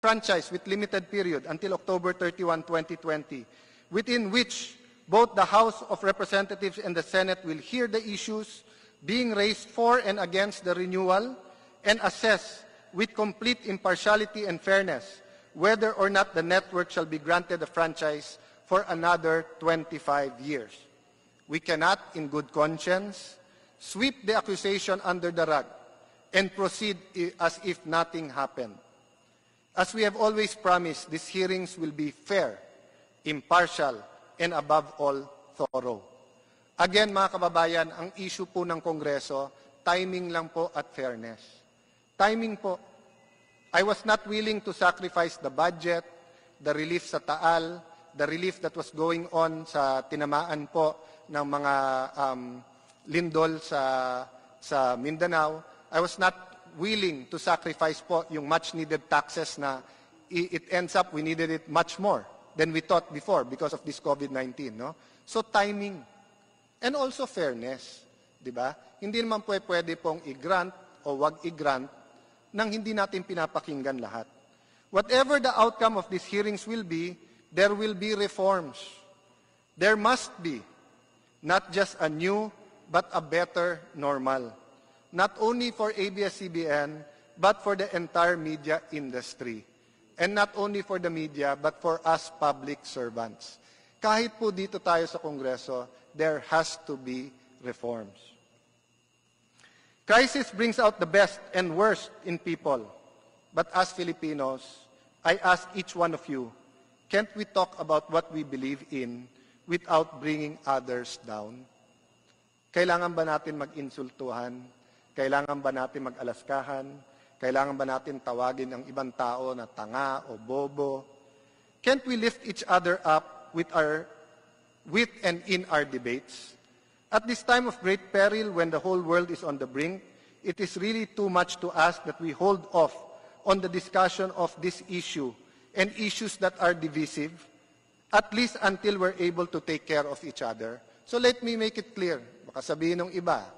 franchise with limited period until October 31, 2020, within which both the House of Representatives and the Senate will hear the issues being raised for and against the renewal and assess with complete impartiality and fairness whether or not the network shall be granted a franchise for another 25 years. We cannot, in good conscience, sweep the accusation under the rug and proceed as if nothing happened. As we have always promised, these hearings will be fair, impartial, and above all, thorough. Again, mga kababayan, ang issue po ng Kongreso, timing lang po at fairness. Timing po. I was not willing to sacrifice the budget, the relief sa Taal, the relief that was going on sa tinamaan po ng mga lindol sa Mindanao. I was not willing to sacrifice po yung much-needed taxes na it ends up we needed it much more than we thought before because of this COVID-19, no? So timing and also fairness, di ba? Hindi naman po pwede pong i-grant o wag i-grant nang hindi natin pinapakinggan lahat. Whatever the outcome of these hearings will be, there will be reforms. There must be not just a new but a better normal, not only for ABS-CBN but for the entire media industry. And not only for the media, but for us public servants. Kahit po dito tayo sa Kongreso, there has to be reforms. Crisis brings out the best and worst in people. But as Filipinos, I ask each one of you, can't we talk about what we believe in without bringing others down? Kailangan ba natin mag-insultuhan? Kailangan ba natin mag-alaskahan? Kailangan ba natin tawagin ang ibang tao na tanga o bobo? Can't we lift each other up with and in our debates? At this time of great peril, when the whole world is on the brink, it is really too much to ask that we hold off on the discussion of this issue and issues that are divisive, at least until we're able to take care of each other. So let me make it clear. Baka sabihin ng iba,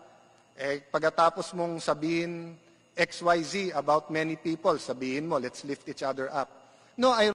pagkatapos mong sabihin XYZ about many people, sabihin mo, let's lift each other up. No, I